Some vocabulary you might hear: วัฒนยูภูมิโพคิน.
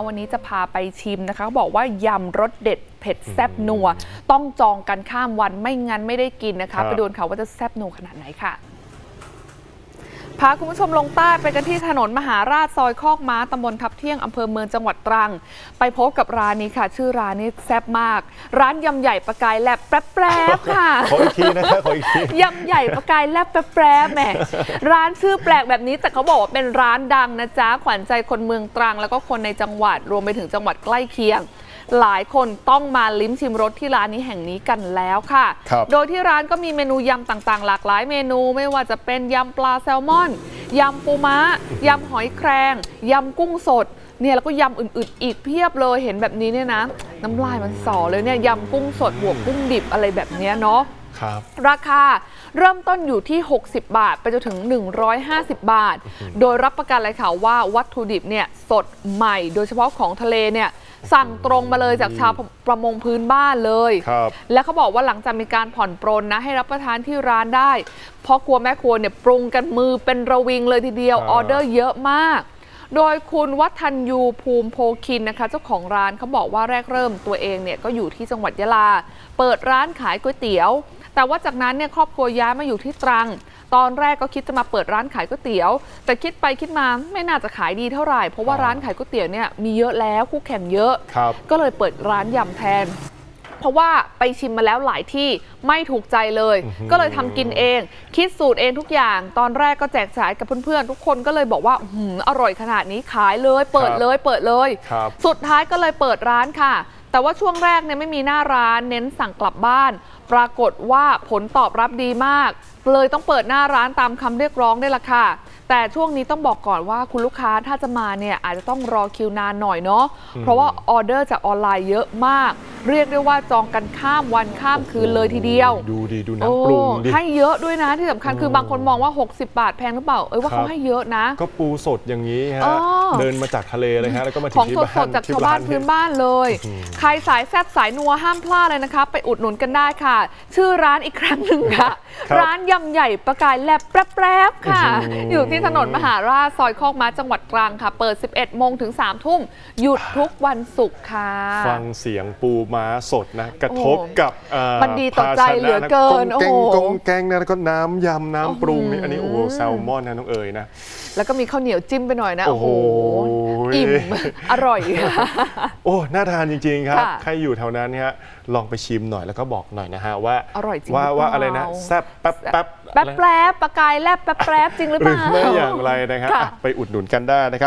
วันนี้จะพาไปชิมนะคะเขาบอกว่ายำรสเด็ดเผ็ดแซ่บนัวต้องจองกันข้ามวันไม่งั้นไม่ได้กินนะคะไปดูเขาว่าจะแซ่บนัวขนาดไหนค่ะพาคุณผู้ชมลงใต้ไปกันที่ถนนมหาราชซอยคอกม้าตำบลทับเที่ยงอำเภอเมืองจังหวัดตรังไปพบกับร้านนี้ค่ะชื่อร้านนี้แซ่บมากร้านยำใหญ่ปลากายแลบแป๊บๆค่ะขออีกทีนะคะขออีกทียำใหญ่ปลากายแลบแป๊บๆแหมร้านชื่อแปลกแบบนี้แต่เขาบอกว่าเป็นร้านดังนะจ๊ะขวัญใจคนเมืองตรังแล้วก็คนในจังหวัดรวมไปถึงจังหวัดใกล้เคียงหลายคนต้องมาลิ้มชิมรสที่ร้านนี้แห่งนี้กันแล้วค่ะโดยที่ร้านก็มีเมนูยำต่างๆหลากหลายเมนูไม่ว่าจะเป็นยำปลาแซลมอนยำปูม้ายำหอยแครงยำกุ้งสดเนี่ยแล้วก็ยำอื่นๆอีกเพียบเลยเห็นแบบนี้เนี่ยนะน้ำลายมันสอเลยเนี่ยยำกุ้งสดบวกกุ้งดิบอะไรแบบนี้เนาะราคาเริ่มต้นอยู่ที่60บาทไปจนถึง150บาทโดยรับประกันเลยค่ะว่าวัตถุดิบเนี่ยสดใหม่โดยเฉพาะของทะเลเนี่ยสั่งตรงมาเลยจากชาวประมงพื้นบ้านเลยและเขาบอกว่าหลังจากมีการผ่อนปรนนะให้รับประทานที่ร้านได้เพราะครัวแม่ครัวเนี่ยปรุงกันมือเป็นระวิงเลยทีเดียวออเดอร์เยอะมากโดยคุณวัฒนยูภูมิโพคินนะคะเจ้าของร้านเขาบอกว่าแรกเริ่มตัวเองเนี่ยก็อยู่ที่จังหวัดยะลาเปิดร้านขายก๋วยเตี๋ยวแต่ว่าจากนั้นเนี่ยครอบครัวย้ายมาอยู่ที่ตรังตอนแรกก็คิดจะมาเปิดร้านขายก๋วยเตี๋ยวแต่คิดไปคิดมาไม่น่าจะขายดีเท่าไหร่เพราะว่าร้านขายก๋วยเตี๋ยวเนี่ยมีเยอะแล้วคู่แข่งเยอะก็เลยเปิดร้านยำแทนเพราะว่าไปชิมมาแล้วหลายที่ไม่ถูกใจเลยก็เลยทำกินเองคิดสูตรเองทุกอย่างตอนแรกก็แจกจ่ายกับเพื่อนๆทุกคนก็เลยบอกว่าอร่อยขนาดนี้ขายเลยเปิดเลยสุดท้ายก็เลยเปิดร้านค่ะแต่ว่าช่วงแรกเนี่ยไม่มีหน้าร้านเน้นสั่งกลับบ้านปรากฏว่าผลตอบรับดีมากเลยต้องเปิดหน้าร้านตามคำเรียกร้องได้ละค่ะแต่ช่วงนี้ต้องบอกก่อนว่าคุณลูกค้าถ้าจะมาเนี่ยอาจจะต้องรอคิวนานหน่อยเนาะเพราะว่าออเดอร์จากออนไลน์เยอะมากเรียกได้ว่าจองกันข้ามวันข้ามคืนเลยทีเดียวดูน้ำปรุงดิให้เยอะด้วยนะที่สำคัญคือบางคนมองว่า60บาทแพงหรือเปล่าว่าเขาให้เยอะนะก็ปูสดอย่างนี้ฮะเดินมาจากทะเลเลยฮะแล้วก็มาของสดจากชาวบ้านพื้นบ้านเลยใครสายแซ่บสายนัวห้ามพลาดเลยนะคะไปอุดหนุนกันได้ค่ะชื่อร้านอีกครั้งหนึ่งค่ะร้านยำใหญ่ปลากายแลบแป๊บๆค่ะอยู่ที่ถนนมหาราชซอยคอกม้าจังหวัดตรังค่ะเปิด 11 โมงถึง 3 ทุ่มหยุดทุกวันศุกร์ค่ะฟังเสียงปูม้าสดนะกระทบกับมันดีต่อใจเหลือเกินกงแกงนะแล้วก็น้ำยำน้ำปรุงนี่อันนี้โอ้โหแซลมอนนะน้องเอ๋ยนะแล้วก็มีข้าวเหนียวจิ้มไปหน่อยนะโอ้โหอิ่มอร่อยโอ้น่าทานจริงๆครับใครอยู่แถวนั้นฮะลองไปชิมหน่อยแล้วก็บอกหน่อยนะฮะว่าอร่อยจริงว่าอะไรนะแซ่บแป๊บแป๊บปลากายแลบแป๊บจริงหรือเปล่าหรือไม่อย่างไรนะครับไปอุดหนุนกันได้นะครับ